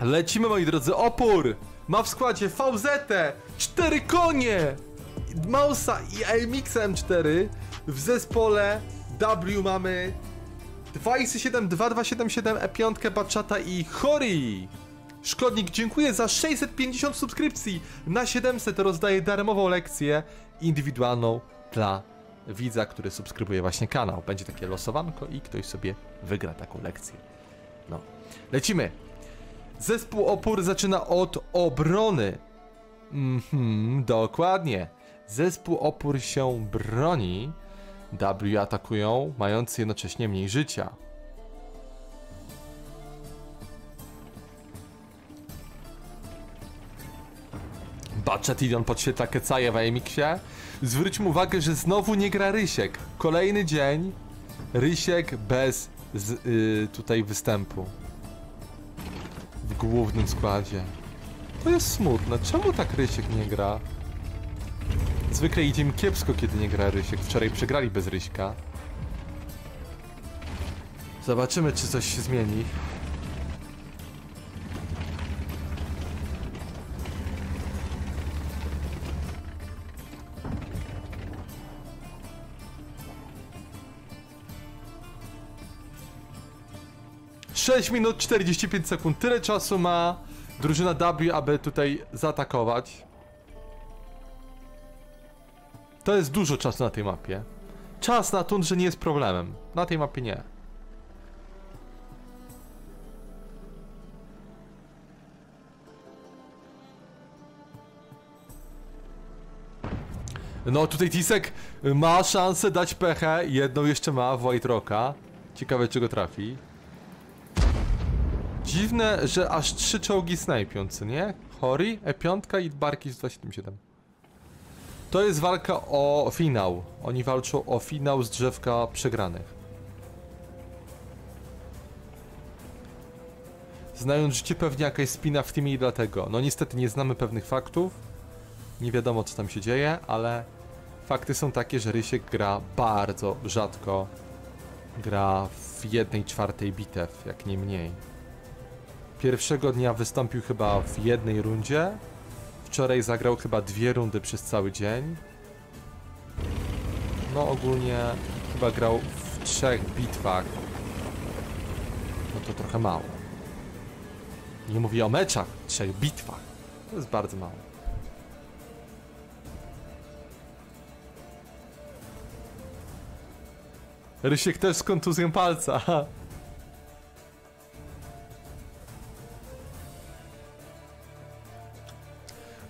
Lecimy, moi drodzy, opór! Ma w składzie VZ, 4 konie, Mausa i AMX M4. W zespole W mamy 2 ISA 7, 2277, E5, Baczata i Chori. Szkodnik, dziękuję za 650 subskrypcji. Na 700 rozdaję darmową lekcję indywidualną dla widza, który subskrybuje właśnie kanał. Będzie takie losowanko i ktoś sobie wygra taką lekcję. No, lecimy. Zespół opór zaczyna od obrony. Dokładnie. Zespół opór się broni. W atakują, mając jednocześnie mniej życia. Baczat idą podświetla Kecaje w AMX-ie. Zwróćmy uwagę, że znowu nie gra Rysiek. Kolejny dzień Rysiek bez tutaj występu w głównym składzie. To jest smutne, czemu tak Rysiek nie gra? Zwykle idzie im kiepsko, kiedy nie gra Rysiek. Wczoraj przegrali bez Ryśka. Zobaczymy, czy coś się zmieni. (6 minut 45 sekund) Tyle czasu ma drużyna W, aby tutaj zaatakować. To jest dużo czasu na tej mapie. Czas na tundrze nie jest problemem. Na tej mapie nie. No tutaj Tisek ma szansę dać pechę. Jedną jeszcze ma w White Rocka. Ciekawe, czy go trafi. Dziwne, że aż 3 czołgi snajpią, co nie? Hori, E5 i Barkis 277. To jest walka o finał. Oni walczą o finał z drzewka przegranych. Znając życie, pewnie jakaś spina w teamie i dlatego. No niestety nie znamy pewnych faktów. Nie wiadomo, co tam się dzieje, ale fakty są takie, że Rysiek gra bardzo rzadko. Gra w 1/4 bitew, jak nie mniej. Pierwszego dnia wystąpił chyba w 1 rundzie. Wczoraj zagrał chyba 2 rundy przez cały dzień. No ogólnie chyba grał w 3 bitwach. No to trochę mało. Nie mówię o meczach, 3 bitwach. To jest bardzo mało. Rysiek też z kontuzją palca.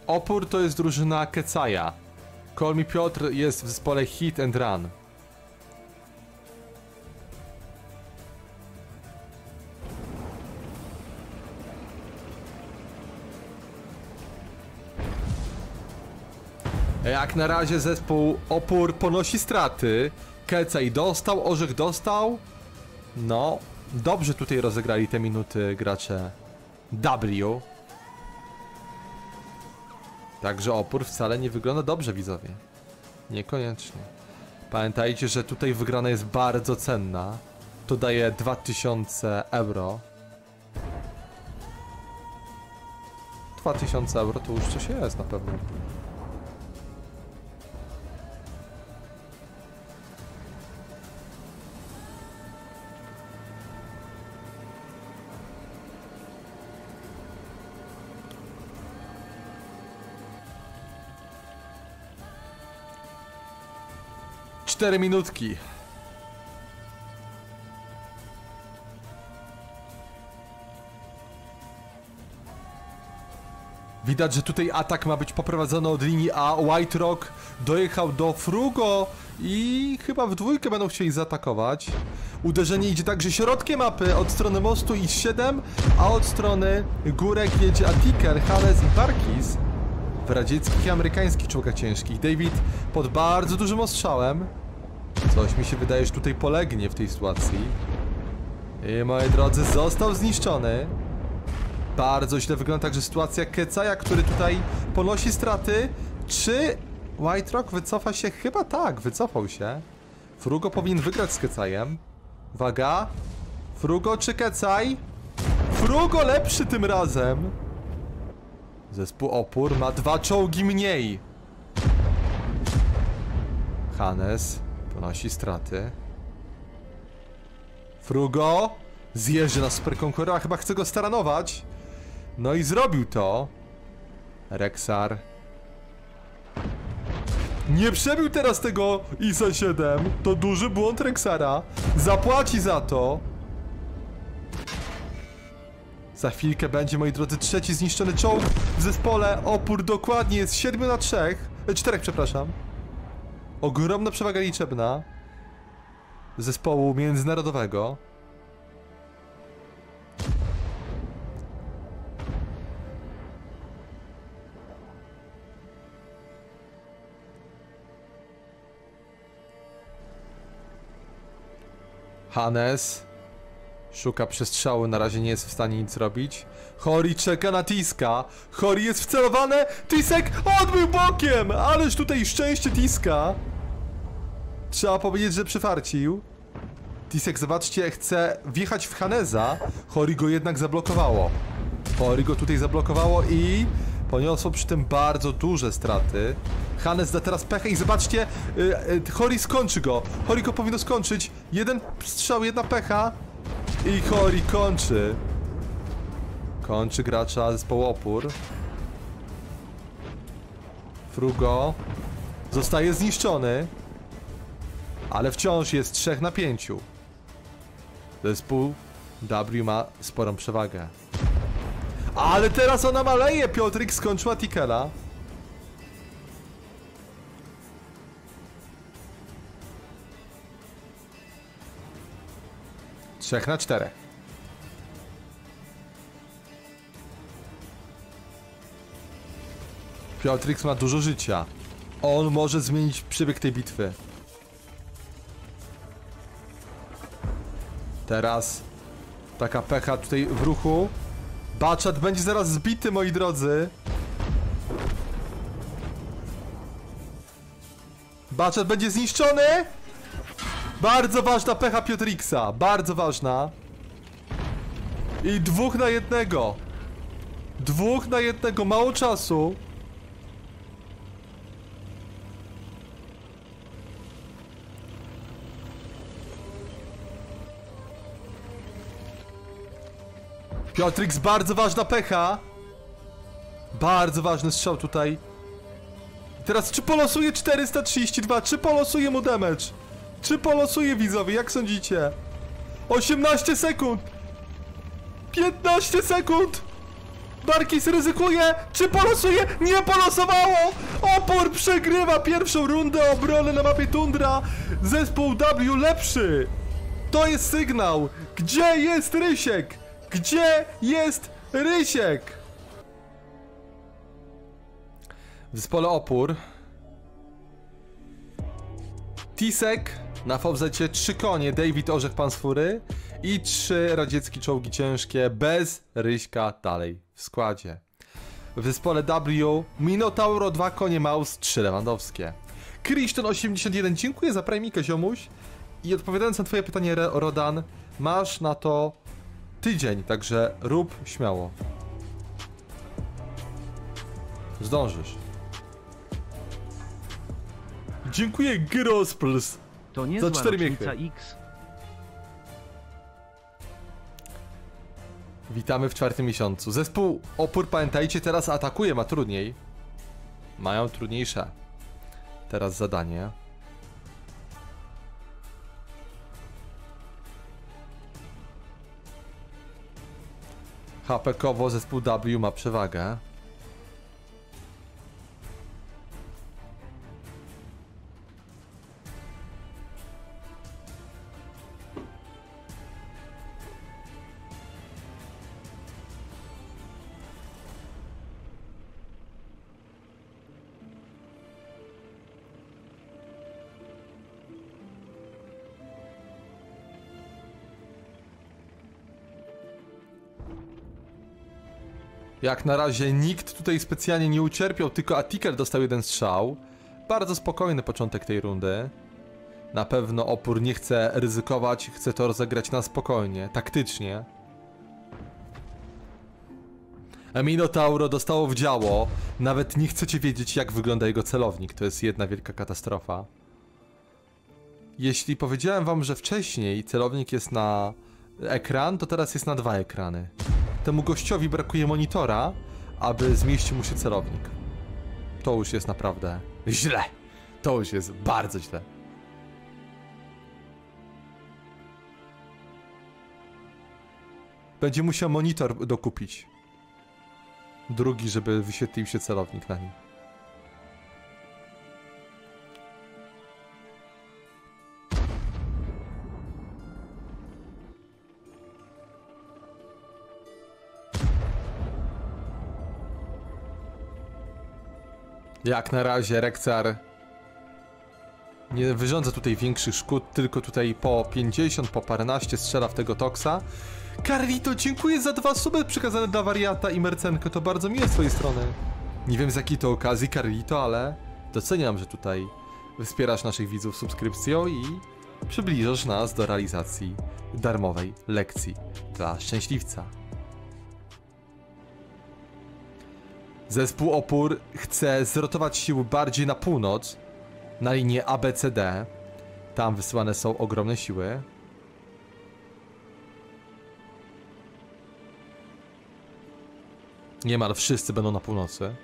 Opór to jest drużyna Kecaja. Call Me Piotr jest w zespole Hit and Run. Jak na razie zespół opór ponosi straty. Kecaj dostał, Orzech dostał. No, dobrze tutaj rozegrali te minuty gracze W. Także opór wcale nie wygląda dobrze, widzowie. Niekoniecznie. Pamiętajcie, że tutaj wygrana jest bardzo cenna. To daje 2000 euro. 2000 euro to już coś jest na pewno. Cztery minutki. Widać, że tutaj atak ma być poprowadzony od linii A. White Rock dojechał do Frugo i chyba w 2 będą chcieli zaatakować. Uderzenie idzie także środkiem mapy, od strony mostu i 7, a od strony górek jedzie Atiker, Hannes i Parkins w radzieckich i amerykańskich czołgach ciężkich. David pod bardzo dużym ostrzałem. Coś mi się wydaje, że tutaj polegnie w tej sytuacji. I moi drodzy, został zniszczony. Bardzo źle wygląda także sytuacja Kecaja, który tutaj ponosi straty. Czy White Rock wycofa się? Chyba tak, wycofał się. Frugo powinien wygrać z Kecajem. Uwaga. Frugo czy Kecaj? Frugo lepszy tym razem. Zespół opór ma 2 czołgi mniej. Hannes ponosi straty. Frugo zjeżdża na Super Conquerora, chyba chce go staranować. No i zrobił to. Rexar nie przebił teraz tego ISA 7. To duży błąd Rexara. Zapłaci za to. Za chwilkę będzie, moi drodzy, 3. zniszczony czołg w zespole. Opór dokładnie jest 7 na 3. 4, przepraszam. Ogromna przewaga liczebna zespołu międzynarodowego. Hannes szuka przestrzału, na razie nie jest w stanie nic robić. Chori czeka na Tiska. Chori jest wcelowane. Tisek odbył bokiem! Ależ tutaj szczęście Tiska. Trzeba powiedzieć, że przyfarcił. Tisek, zobaczcie, chce wjechać w Hannesa. Chori go jednak zablokowało. Chori go tutaj zablokowało i poniosło przy tym bardzo duże straty. Hannes da teraz pechę i zobaczcie, Chori skończy go. Chori go powinno skończyć. 1 strzał, 1 pecha. I Chori kończy. Kończy gracza zespołu opór. Frugo zostaje zniszczony. Ale wciąż jest 3 na 5. Zespół W ma sporą przewagę. Ale teraz ona maleje. Piotrix skończyła Tickela. Trzech na 4. Piotrix ma dużo życia. On może zmienić przebieg tej bitwy. Teraz taka pecha tutaj w ruchu. Baczat będzie zaraz zbity, moi drodzy. Baczat będzie zniszczony. Bardzo ważna pecha Piotriksa, bardzo ważna. I 2 na 1. 2 na 1, mało czasu. Piotrix, bardzo ważna pecha. Bardzo ważny strzał tutaj. I teraz czy polosuje 432, czy polosuje mu damage? Czy polosuje, widzowie? Jak sądzicie? 18 sekund! 15 sekund! Barkis ryzykuje! Czy polosuje? Nie polosowało! Opór przegrywa 1. rundę obrony na mapie Tundra! Zespół W lepszy! To jest sygnał! Gdzie jest Rysiek? Gdzie jest Rysiek? W zespole opór Tisek na VZ-cie 3 konie, David, Orzech, Pansfury i 3 radzieckie czołgi ciężkie bez Ryśka dalej w składzie. W zespole W Minotauro 2 konie, Maus 3 lewandowskie. Christian 81, dziękuję za premikę, ziomuś. I odpowiadając na twoje pytanie, Rodan, masz na to tydzień, także rób śmiało. Zdążysz. Dziękuję, Grosplus. To nie za 4 miechy. X. Witamy w 4. miesiącu. Zespół opór, pamiętajcie, teraz atakuje, ma trudniej. Mają trudniejsze teraz zadanie. HP-kowo zespół W ma przewagę. Jak na razie nikt tutaj specjalnie nie ucierpiał, tylko Atikel dostał 1 strzał. Bardzo spokojny początek tej rundy. Na pewno opór nie chce ryzykować, chce to rozegrać na spokojnie, taktycznie. Minotauro dostało w działo. Nawet nie chcecie wiedzieć, jak wygląda jego celownik. To jest jedna wielka katastrofa. Jeśli powiedziałem wam, że wcześniej celownik jest na ekran, to teraz jest na 2 ekrany. Temu gościowi brakuje monitora, aby zmieścił mu się celownik. To już jest naprawdę źle. To już jest bardzo źle. Będzie musiał monitor dokupić. Drugi, żeby wyświetlił się celownik na nim. Jak na razie Rexar nie wyrządza tutaj większych szkód, tylko tutaj po 50, po paręnaście strzela w tego Toksa. Karlito, dziękuję za 2 suby przekazane dla wariata i mercenkę, to bardzo miłe z twojej strony. Nie wiem z jakiej to okazji, Karlito, ale doceniam, że tutaj wspierasz naszych widzów subskrypcją i przybliżasz nas do realizacji darmowej lekcji dla szczęśliwca. Zespół Opór chce zrotować siły bardziej na północ, na linię ABCD. Tam wysyłane są ogromne siły. Niemal wszyscy będą na północy.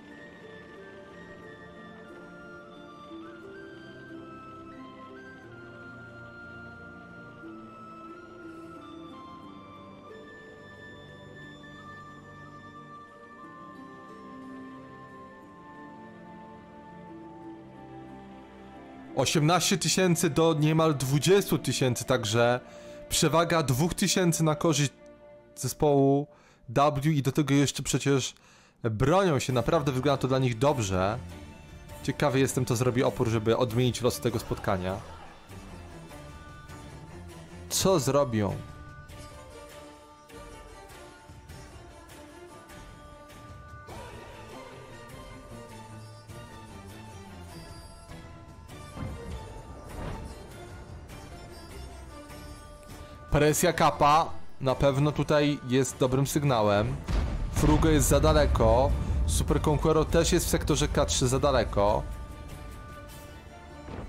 $18 000 do niemal 20 000, także przewaga 2000 na korzyść zespołu W i do tego jeszcze przecież bronią się, naprawdę wygląda to dla nich dobrze. Ciekawy jestem, co zrobi Opór, żeby odmienić los tego spotkania. Co zrobią? Presja Kappa na pewno tutaj jest dobrym sygnałem. Frugo jest za daleko. Super Conqueror też jest w sektorze K3 za daleko.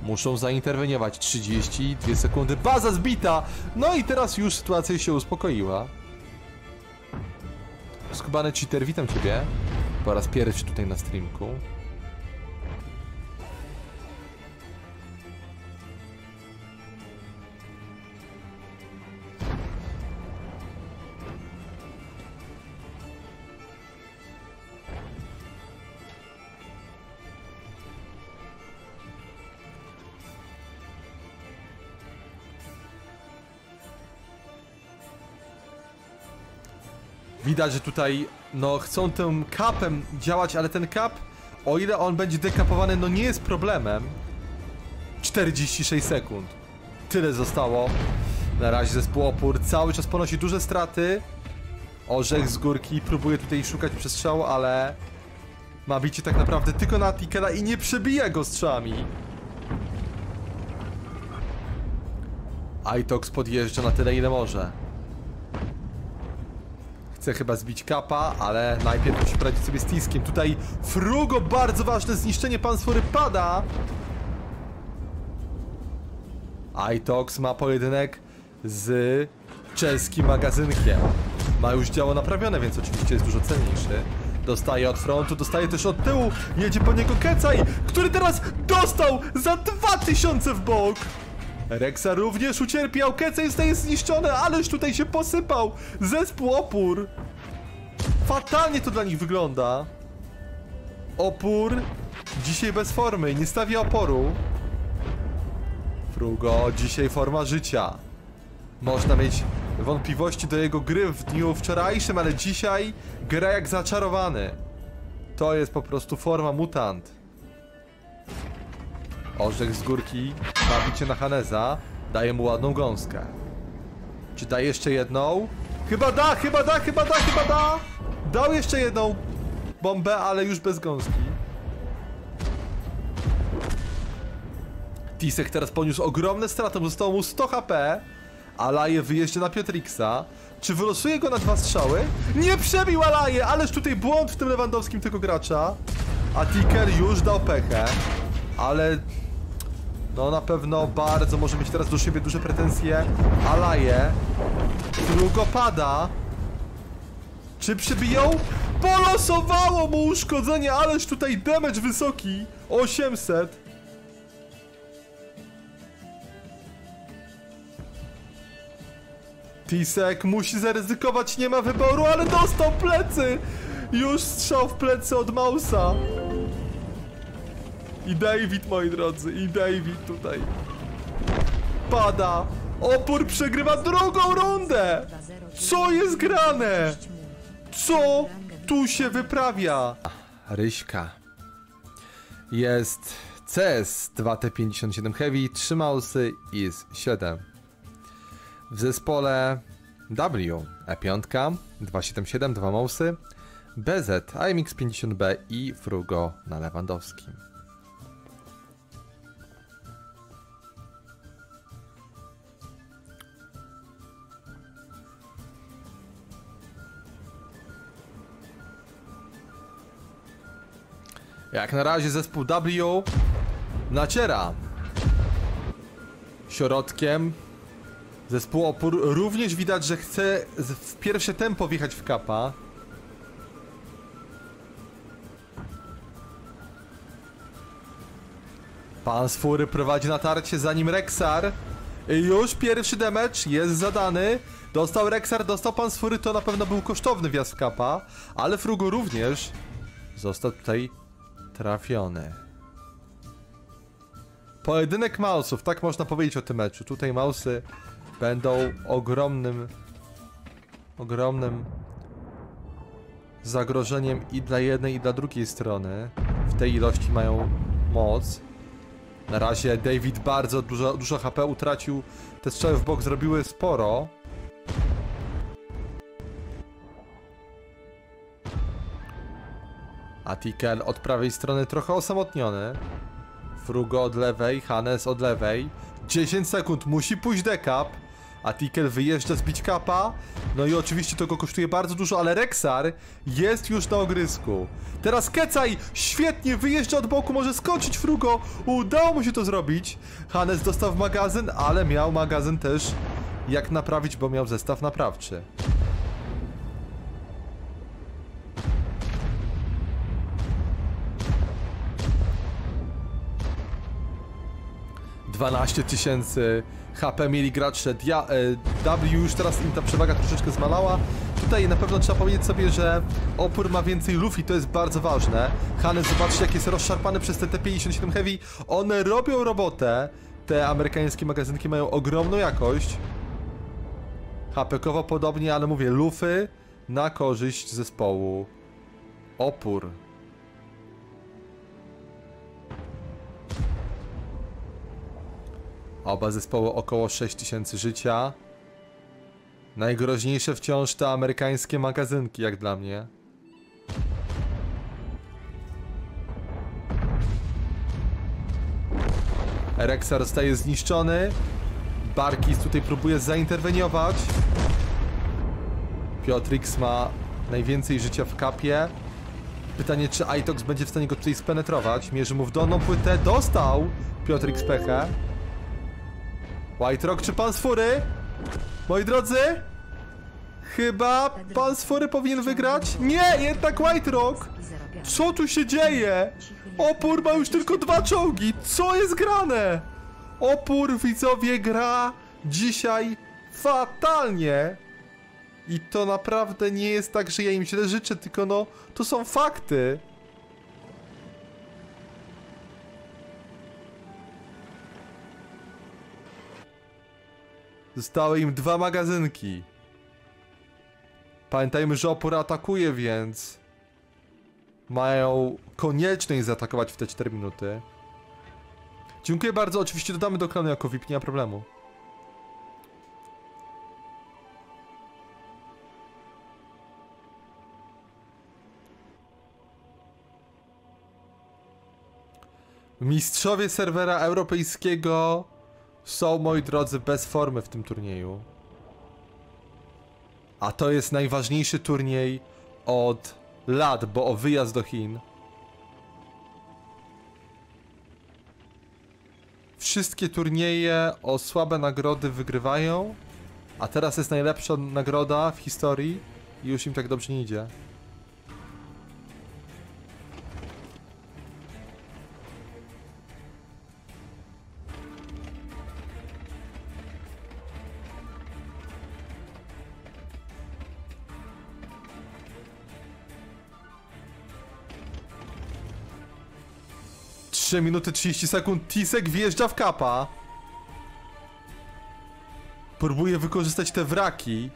Muszą zainterweniować. 32 sekundy. Baza zbita! No i teraz już sytuacja się uspokoiła. Skubany cheater, witam ciebie. Po raz pierwszy tutaj na streamku. Widać, że tutaj no chcą tym kapem działać, ale ten kap, o ile on będzie dekapowany, no nie jest problemem. 46 sekund. Tyle zostało. Na razie zespół Opór cały czas ponosi duże straty. Orzech z górki próbuje tutaj szukać przestrzału, ale ma bicie tak naprawdę tylko na Tikela i nie przebija go strzałami. Aitox podjeżdża na tyle, ile może. Chce chyba zbić Kappa, ale najpierw musi poradzić sobie z Tiskiem. Tutaj Frugo, bardzo ważne zniszczenie, Pansfury pada. Aitox ma pojedynek z czeskim magazynkiem. Ma już działo naprawione, więc oczywiście jest dużo cenniejszy. Dostaje od frontu, dostaje też od tyłu. Jedzie po niego Kecaj, który teraz dostał za 2000 w bok. Rexa również ucierpiał, Kecaj zostaje zniszczony, ależ tutaj się posypał zespół Opór. Fatalnie to dla nich wygląda. Opór dzisiaj bez formy, nie stawia oporu. Frugo, dzisiaj forma życia. Można mieć wątpliwości do jego gry w dniu wczorajszym, ale dzisiaj gra jak zaczarowany. To jest po prostu forma mutant. Orzech z górki ma bicie na Hannesa, daje mu ładną gąskę. Czy da jeszcze jedną? Chyba da, chyba da, chyba da, chyba da! Dał jeszcze jedną bombę, ale już bez gąski. Tisek teraz poniósł ogromne straty, zostało mu 100 HP, Alaje wyjeżdża na Piotrixa. Czy wylosuje go na dwa strzały? Nie przebił Alaje! Ależ tutaj błąd w tym Lewandowskim tego gracza. A Tiker już dał pechę. Ale... no na pewno bardzo może mieć teraz do siebie duże pretensje. Alaje. Frugo pada. Czy przybiją? Polosowało mu uszkodzenie, ależ tutaj damage wysoki. 800. Tisek musi zaryzykować, nie ma wyboru, ale dostał plecy. Już strzał w plecy od Mausa. I David, moi drodzy, i David tutaj pada. Opór przegrywa drugą rundę. Co jest grane? Co tu się wyprawia? Ryśka. Jest CS 2T57 Heavy, 3 Mausy i jest 7. W zespole W E5, 277, 2 Mausy, BZ, AMX 50B i Frugo na Lewandowskim. Jak na razie zespół W naciera środkiem. Zespół opór również widać, że chce w pierwsze tempo wjechać w kapa. Pansfury prowadzi natarcie, za nim Rexar. I już pierwszy damage jest zadany. Dostał Rexar, dostał Pansfury, to na pewno był kosztowny wjazd w kapa. Ale Frugo również został tutaj trafiony. Pojedynek Mausów, tak można powiedzieć o tym meczu. Tutaj Mausy będą ogromnym zagrożeniem i dla jednej, i dla drugiej strony. W tej ilości mają moc. Na razie David bardzo dużo HP utracił. Te strzały w bok zrobiły sporo. Atikel od prawej strony trochę osamotniony. Frugo od lewej, Hannes od lewej. 10 sekund, musi pójść dekap. Atikel wyjeżdża zbić kapa. No i oczywiście to go kosztuje bardzo dużo, ale Rexar jest już na ogrysku. Teraz Kecaj świetnie wyjeżdża od boku, może skoczyć Frugo. Udało mu się to zrobić. Hannes dostał w magazyn, ale miał magazyn też jak naprawić, bo miał zestaw naprawczy. $12 000 HP mieli gracze W, już teraz im ta przewaga troszeczkę zmalała. Tutaj na pewno trzeba powiedzieć sobie, że opór ma więcej Luffy, to jest bardzo ważne. Hannes, zobaczcie, jak jest rozszarpany przez te T57 Heavy. One robią robotę. Te amerykańskie magazynki mają ogromną jakość. HP-kowo podobnie, ale mówię, Luffy na korzyść zespołu opór. Oba zespoły około 6000 życia. Najgroźniejsze wciąż te amerykańskie magazynki, jak dla mnie. Rexar zostaje zniszczony. Barkis tutaj próbuje zainterweniować. Piotrix ma najwięcej życia w kapie. Pytanie, czy Aitox będzie w stanie go tutaj spenetrować. Mierzy mu w dolną płytę. Dostał Piotrix pechę. White Rock czy Pansfury? Moi drodzy? Chyba Pansfury powinien wygrać? Nie, jednak White Rock! Co tu się dzieje? Opór ma już tylko 2 czołgi! Co jest grane? Opór, widzowie, gra dzisiaj fatalnie! I to naprawdę nie jest tak, że ja im źle życzę, tylko no, to są fakty! Zostały im 2 magazynki. Pamiętajmy, że opór atakuje, więc mają konieczność zaatakować w te 4 minuty. Dziękuję bardzo. Oczywiście dodamy do klanu jako VIP, nie ma problemu. Mistrzowie serwera europejskiego są, moi drodzy, bez formy w tym turnieju. A to jest najważniejszy turniej od lat, bo o wyjazd do Chin. Wszystkie turnieje o słabe nagrody wygrywają, a teraz jest najlepsza nagroda w historii i już im tak dobrze nie idzie. Minuty 30 sekund, Tisek wjeżdża w kapa. Próbuje wykorzystać te wraki.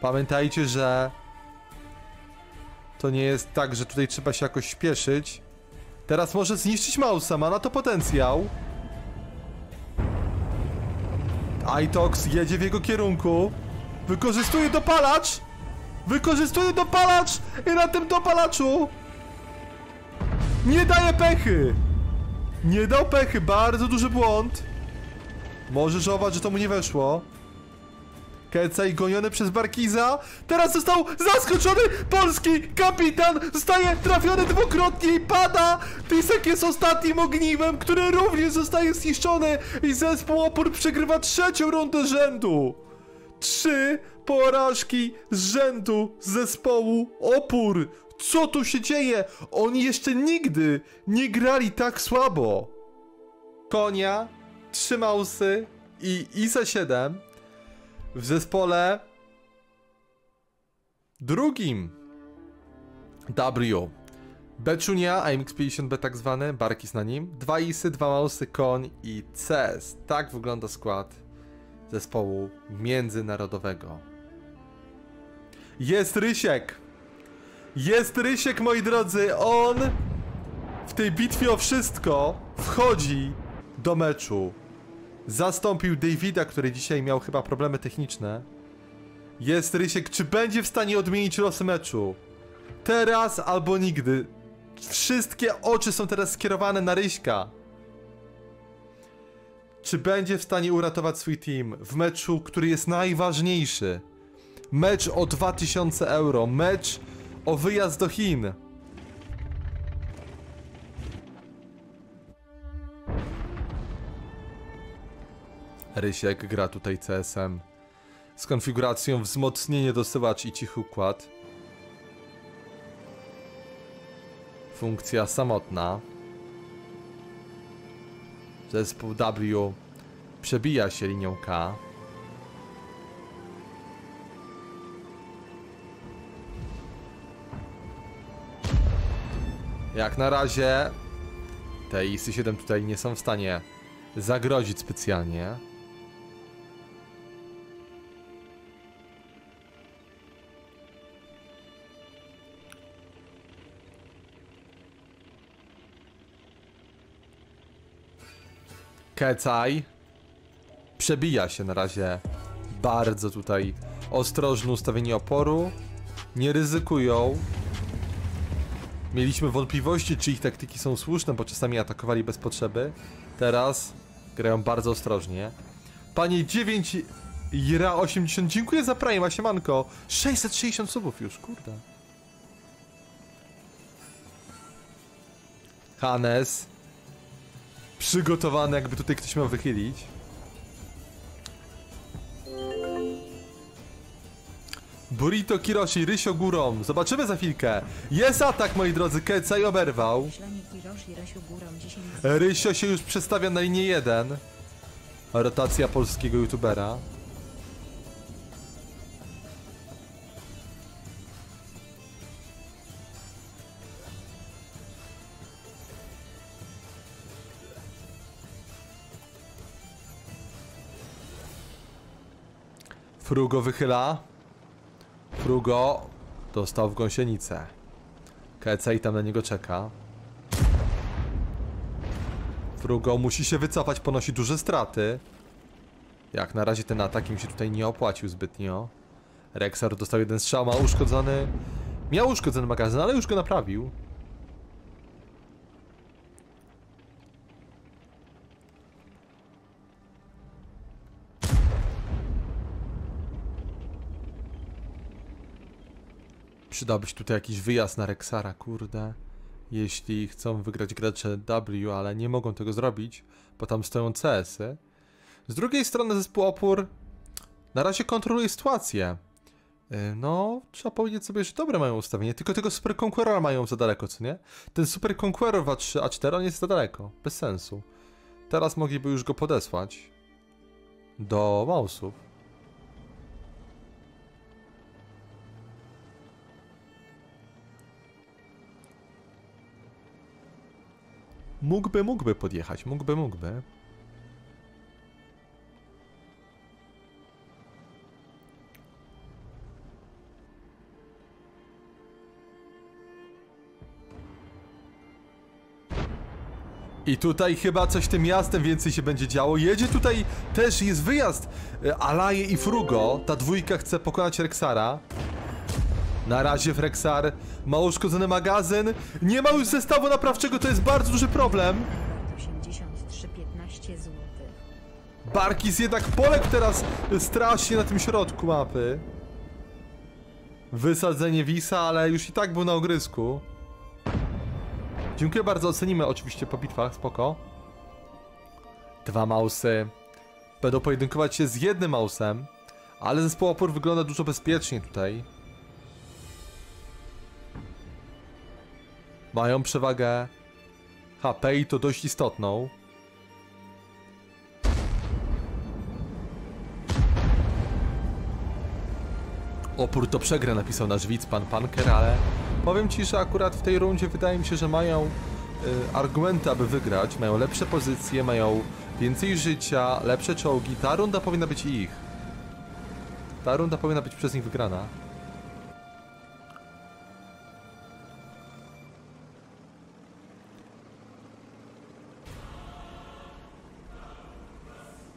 Pamiętajcie, że to nie jest tak, że tutaj trzeba się jakoś śpieszyć. Teraz może zniszczyć Mausa, ma na to potencjał. Aitox jedzie w jego kierunku. Wykorzystuje dopalacz. Wykorzystuje dopalacz i na tym dopalaczu nie daje pechy! Nie dał pechy, bardzo duży błąd. Może żałować, że to mu nie weszło. Kecaj goniony przez Barkiza. Teraz został zaskoczony! Polski kapitan zostaje trafiony dwukrotnie i pada! Tisek jest ostatnim ogniwem, który również zostaje zniszczony i zespół Opór przegrywa trzecią rundę rzędu. 3 porażki z rzędu zespołu Opór. Co tu się dzieje? Oni jeszcze nigdy nie grali tak słabo. Konia, 3 mausy i ISA 7 w zespole drugim. W. Beczunia, AMX50B tak zwany, Barkis na nim. 2 isy, 2 mausy, koń i CES. Tak wygląda skład zespołu międzynarodowego. Jest Rysiek. Jest Rysiek, moi drodzy, on w tej bitwie o wszystko wchodzi do meczu. Zastąpił Davida, który dzisiaj miał chyba problemy techniczne. Jest Rysiek, czy będzie w stanie odmienić losy meczu? Teraz albo nigdy. Wszystkie oczy są teraz skierowane na Ryśka. Czy będzie w stanie uratować swój team w meczu, który jest najważniejszy? Mecz o 2000 euro, mecz o wyjazd do Chin. Rysiek gra tutaj CS-em z konfiguracją wzmocnienie, dosyłacz i cichy układ. Funkcja samotna. Zespół W przebija się linią K. Jak na razie te ISY 7 tutaj nie są w stanie zagrozić specjalnie. Kecaj przebija się na razie bardzo tutaj ostrożne ustawienie oporu. Nie ryzykują. Mieliśmy wątpliwości, czy ich taktyki są słuszne, bo czasami atakowali bez potrzeby. Teraz grają bardzo ostrożnie. Panie 9 Jira 80, dziękuję za Prime, siemanko. 660 subów już, kurde. Hannes przygotowany, jakby tutaj ktoś miał wychylić. Burrito Kiroshi, Rysio górą. Zobaczymy za chwilkę. Jest atak, moi drodzy. Kecaj oberwał. Rysio się już przestawia na linię 1. Rotacja polskiego youtubera. Frugo wychyla. Frugo dostał w gąsienicę. Kecaj tam na niego czeka. Frugo musi się wycofać, ponosi duże straty. Jak na razie ten atak im się tutaj nie opłacił zbytnio. Rexar dostał jeden strzał, ma uszkodzony. Miał uszkodzony magazyn, ale już go naprawił. Przydałby się tutaj jakiś wyjazd na Rexara, kurde. Jeśli chcą wygrać gracze W, ale nie mogą tego zrobić, bo tam stoją CS-y. Z drugiej strony zespół Opór na razie kontroluje sytuację. No, trzeba powiedzieć sobie, że dobre mają ustawienie, tylko tego Super Conquerora mają za daleko, co nie? Ten Super Conqueror A3, A4, on jest za daleko, bez sensu. Teraz mogliby już go podesłać do Mausów. Mógłby podjechać, mógłby. I tutaj chyba coś tym jazdem więcej się będzie działo. Jedzie tutaj, też jest wyjazd Alaje i Frugo. Ta dwójka chce pokonać Rexara. Na razie Rexar ma uszkodzony magazyn. Nie ma już zestawu naprawczego, to jest bardzo duży problem. 83,15 zł. Barkis jednak poległ teraz strasznie na tym środku mapy. Wysadzenie Wisa, ale już i tak był na ogrysku. Dziękuję bardzo, ocenimy oczywiście po bitwach, spoko. Dwa mausy będą pojedynkować się z jednym mausem, ale zespół Opór wygląda dużo bezpieczniej tutaj. Mają przewagę HP i to dość istotną. Opór to przegra, napisał nasz widz, pan Panker, ale powiem ci, że akurat w tej rundzie wydaje mi się, że mają argumenty, aby wygrać. Mają lepsze pozycje, mają więcej życia, lepsze czołgi. Ta runda powinna być ich. Ta runda powinna być przez nich wygrana.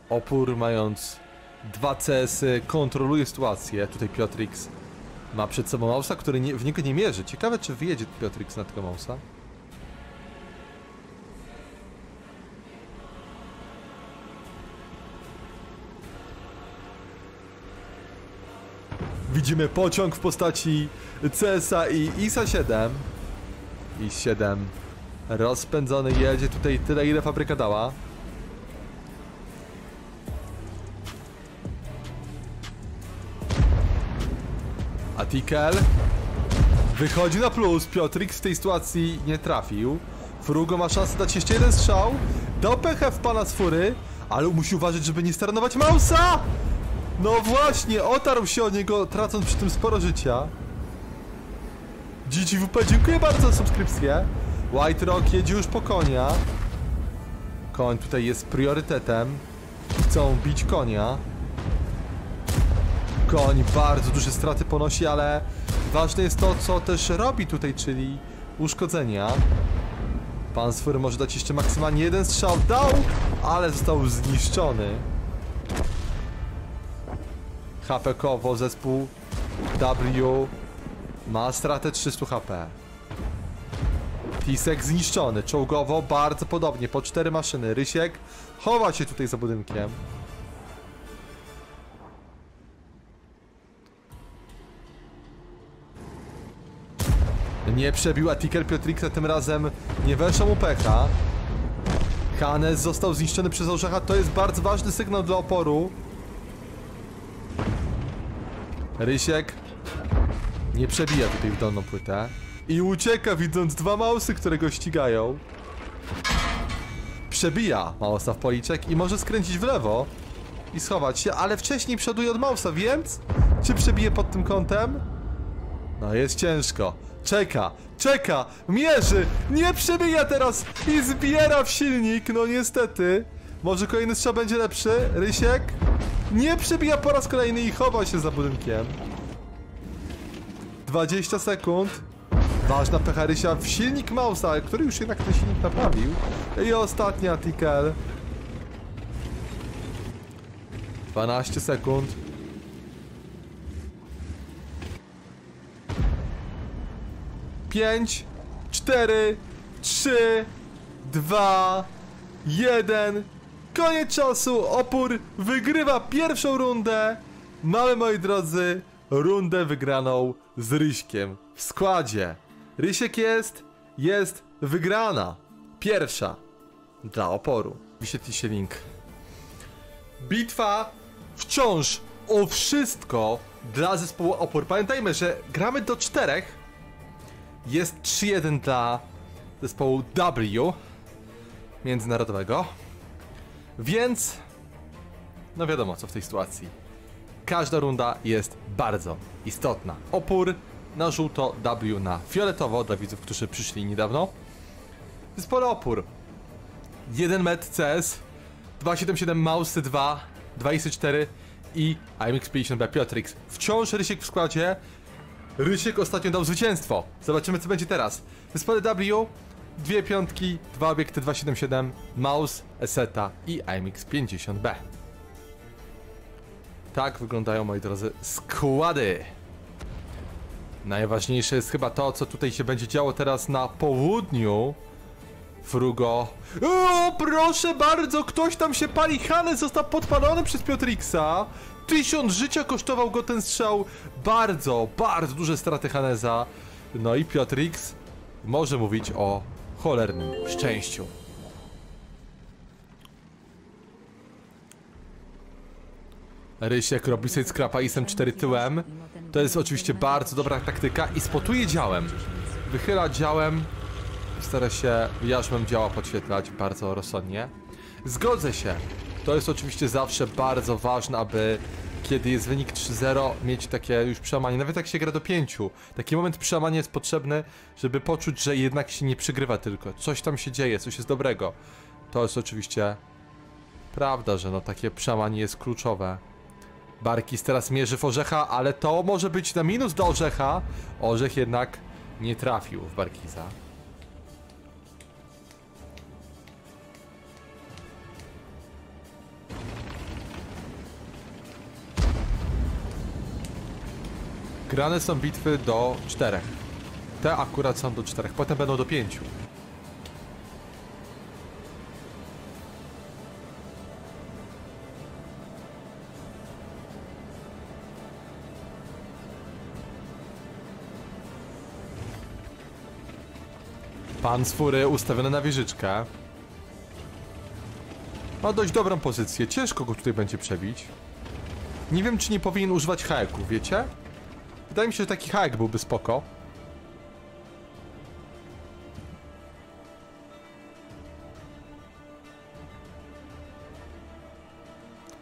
Opór, mając dwa CS-y, kontroluje sytuację. Tutaj Piotrix ma przed sobą Mausa, który w niego nie mierzy. Ciekawe, czy wyjedzie Piotrix na tego Mausa. Widzimy pociąg w postaci CS-a i ISA 7. IS-7 rozpędzony jedzie tutaj tyle, ile fabryka dała. Atikel wychodzi na plus. Piotrix w tej sytuacji nie trafił. Frugo ma szansę dać jeszcze jeden strzał. Dał pechę w Pansfury, ale musi uważać, żeby nie staranować Mausa. No właśnie, otarł się od niego, tracąc przy tym sporo życia. GGWP, dziękuję bardzo za subskrypcję. White Rock jedzie już po konia. Koń tutaj jest priorytetem. Chcą bić konia. Koń bardzo duże straty ponosi, ale ważne jest to, co też robi tutaj, czyli uszkodzenia. Pansfury może dać jeszcze maksymalnie jeden strzał. Dał, ale został zniszczony. HP-kowo zespół W ma stratę 300 HP. Tisek zniszczony. Czołgowo bardzo podobnie. Po 4 maszyny. Rysiek chowa się tutaj za budynkiem. Nie przebił Atiker Piotriksa, tym razem nie weszła mu pecha. Hannes został zniszczony przez Orzecha, to jest bardzo ważny sygnał dla Oporu. Rysiek nie przebija tutaj w dolną płytę. I ucieka, widząc dwa mausy, które go ścigają. Przebija mausa w policzek i może skręcić w lewo i schować się, ale wcześniej przoduje od mausa, więc czy przebije pod tym kątem? No jest ciężko. Czeka, mierzy, nie przebija teraz i zbiera w silnik, no niestety. Może kolejny strzał będzie lepszy, Rysiek? Nie przebija po raz kolejny i chowa się za budynkiem. 20 sekund. Ważna pecha Rysia w silnik Mausa, który już jednak ten silnik naprawił. I ostatnia Tickel. 12 sekund. Pięć, 4, 3, 2, 1. Koniec czasu. Opór wygrywa pierwszą rundę. Mamy, moi drodzy, rundę wygraną z Ryśkiem w składzie. Rysiek jest wygrana. Pierwsza dla oporu. Wyświetli się link. Bitwa wciąż o wszystko dla zespołu opór. Pamiętajmy, że gramy do 4. Jest 3-1 dla zespołu W międzynarodowego. Więc no wiadomo co w tej sytuacji. Każda runda jest bardzo istotna. Opór na żółto, W na fioletowo dla widzów, którzy przyszli niedawno. Zespole opór 1 met CS, 277 Mouse 2, 204 i AMX 50 Piotrix. Wciąż Rysiek w składzie. Rysiek ostatnio dał zwycięstwo. Zobaczymy co będzie teraz. Zespole W 2 piątki, 2 obiekty 277 Mouse, Eseta i AMX 50B. Tak wyglądają, moi drodzy, składy. Najważniejsze jest chyba to, co tutaj się będzie działo teraz na południu. Frugo. O, proszę bardzo, ktoś tam się pali. Hannes został podpalony przez Piotriksa. 1000 życia kosztował go ten strzał. Bardzo, bardzo duże straty Hannesa. No i Piotrix może mówić o cholernym szczęściu. Rysiek robi sobie skrapa ISem 4 tyłem. To jest oczywiście bardzo dobra taktyka i spotuje działem. Wychyla działem. Stara się jarzmem działa podświetlać bardzo rozsądnie. Zgodzę się. To jest oczywiście zawsze bardzo ważne, aby kiedy jest wynik 3-0 mieć takie już przełamanie. Nawet jak się gra do 5. Taki moment przełamania jest potrzebny, żeby poczuć, że jednak się nie przegrywa tylko. Coś tam się dzieje, coś jest dobrego. To jest oczywiście prawda, że no takie przełamanie jest kluczowe. Barkis teraz mierzy w Orzecha, ale to może być na minus do Orzecha. Orzech jednak nie trafił w Barkisa. Grane są bitwy do 4. Te akurat są do 4, potem będą do 5. Pansfury ustawione na wieżyczkę. Ma dość dobrą pozycję, ciężko go tutaj będzie przebić. Nie wiem, czy nie powinien używać haeku, wiecie? Wydaje mi się, że taki hack byłby spoko.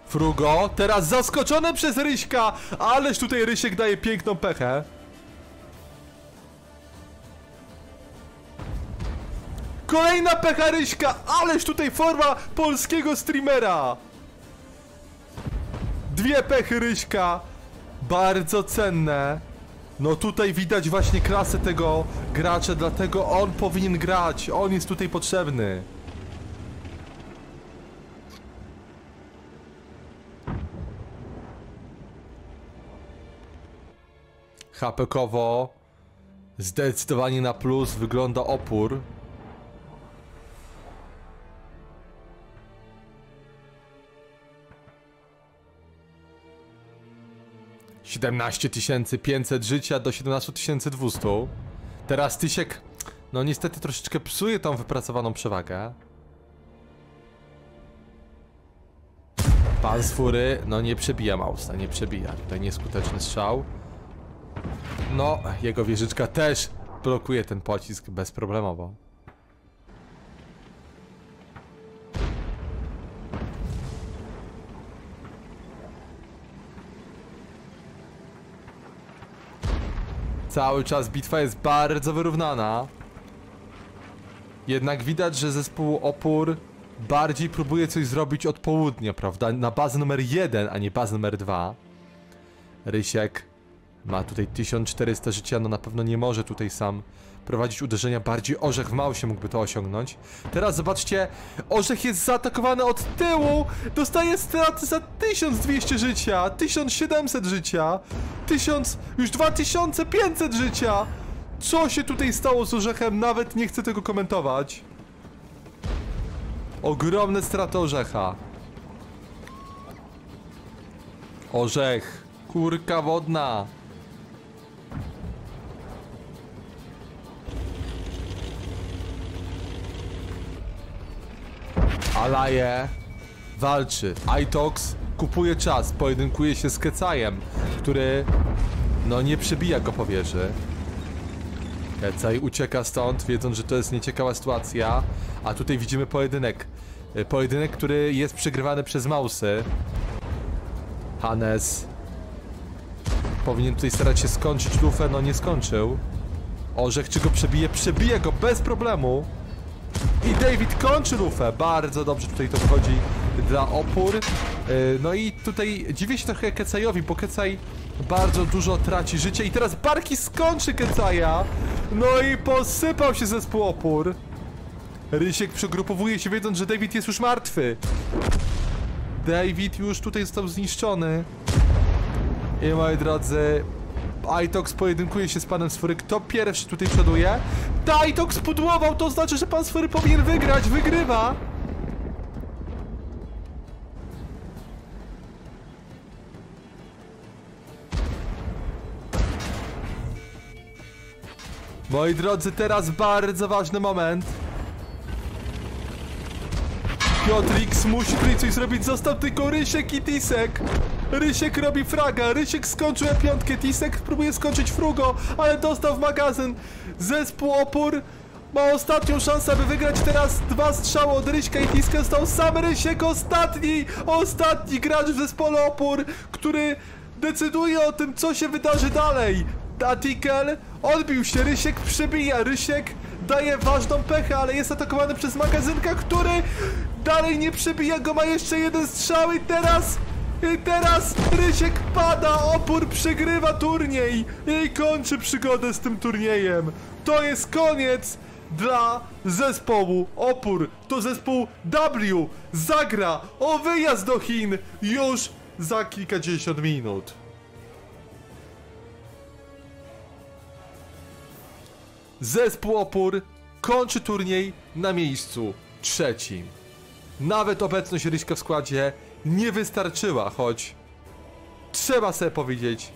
Frugo, teraz zaskoczone przez Ryśka, ależ tutaj Rysiek daje piękną pechę. Kolejna pecha Ryśka, ależ tutaj forma polskiego streamera. Dwie pechy Ryśka. Bardzo cenne. No tutaj widać właśnie klasę tego gracza, dlatego on powinien grać. On jest tutaj potrzebny. HP-kowo zdecydowanie na plus wygląda opór. $17,500 życia do $17,200. Teraz Tisek, no niestety troszeczkę psuje tą wypracowaną przewagę. Pansfury, no nie przebija Mausa, nie przebija. Tutaj nieskuteczny strzał. No, jego wieżyczka też blokuje ten pocisk bezproblemowo. Cały czas bitwa jest bardzo wyrównana. Jednak widać, że zespół opór bardziej próbuje coś zrobić od południa, prawda? Na bazę numer 1, a nie bazę numer 2. Rysiek ma tutaj 1400 życia, no na pewno nie może tutaj sam prowadzić uderzenia. Bardziej Orzech w Mausie mógłby to osiągnąć. Teraz zobaczcie, Orzech jest zaatakowany od tyłu. Dostaje straty za 1200 życia, 1700 życia, 1000, już 2500 życia. Co się tutaj stało z Orzechem? Nawet nie chcę tego komentować. Ogromne straty Orzecha. Orzech Kurka wodna. Alaje walczy. Aitox kupuje czas, pojedynkuje się z Kecajem, który no nie przebija go po wieży. Kecaj ucieka stąd, wiedząc, że to jest nieciekawa sytuacja. A tutaj widzimy pojedynek. Pojedynek, który jest przegrywany przez Mausy. Hannes powinien tutaj starać się skończyć Lufę, no nie skończył. Orzech czy go przebije? Przebije go bez problemu. I David kończy Lufę. Bardzo dobrze tutaj to wchodzi dla opór. No i tutaj dziwię się trochę Kecajowi, bo Kecaj bardzo dużo traci życie. I teraz Barki skończy Kecaja. No i posypał się zespół opór. Rysiek przegrupowuje się, wiedząc, że David jest już martwy. David już tutaj został zniszczony. I moi drodzy, Aitox pojedynkuje się z Pansfury. Kto pierwszy tutaj przoduje? Aitox pudłował, to znaczy, że Pansfury powinien wygrać. Wygrywa. Moi drodzy, teraz bardzo ważny moment. Piotrix musi tutaj coś zrobić. Został tylko Rysiek i Tisek. Rysiek robi fraga. Rysiek skończył E5. Tisek próbuje skończyć Frugo, ale dostał w magazyn. Zespół opór ma ostatnią szansę, by wygrać. Teraz dwa strzały od Ryśka i Tiska. Został sam Rysiek. Ostatni gracz w zespole opór, który decyduje o tym, co się wydarzy dalej. Atikel odbił się. Rysiek przebija. Rysiek daje ważną pechę, ale jest atakowany przez magazynka, który dalej nie przebija go, ma jeszcze jeden strzał i teraz Rysiek pada, opór przegrywa turniej i kończy przygodę z tym turniejem. To jest koniec dla zespołu opór. To zespół W zagra o wyjazd do Chin już za kilkadziesiąt minut. Zespół opór kończy turniej na miejscu trzecim. Nawet obecność Ryśka w składzie nie wystarczyła, choć trzeba sobie powiedzieć,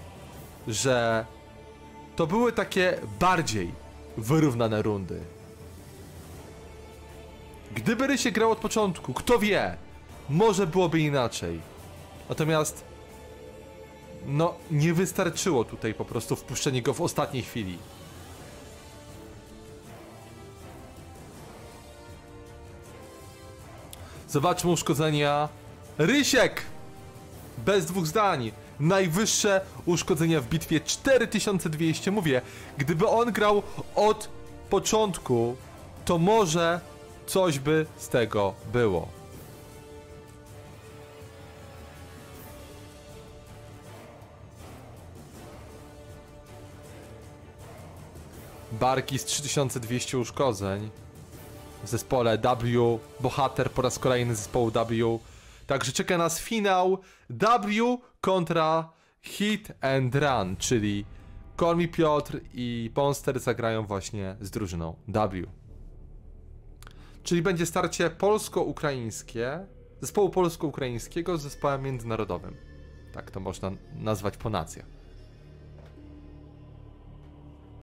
że to były takie bardziej wyrównane rundy. Gdyby Rysiek grał od początku, kto wie, może byłoby inaczej. Natomiast no nie wystarczyło tutaj po prostu wpuszczenie go w ostatniej chwili. Zobaczmy uszkodzenia. Rysiek! Bez dwóch zdań. Najwyższe uszkodzenia w bitwie. 4200. Mówię, gdyby on grał od początku, to może coś by z tego było. Barki z 3200 uszkodzeń. W zespole W, bohater po raz kolejny zespołu W. Także czeka nas finał W kontra Hit and Run, czyli Kormi Piotr i Ponster zagrają właśnie z drużyną W. Czyli będzie starcie polsko-ukraińskie, zespołu polsko-ukraińskiego z zespołem międzynarodowym. Tak to można nazwać po nacjach.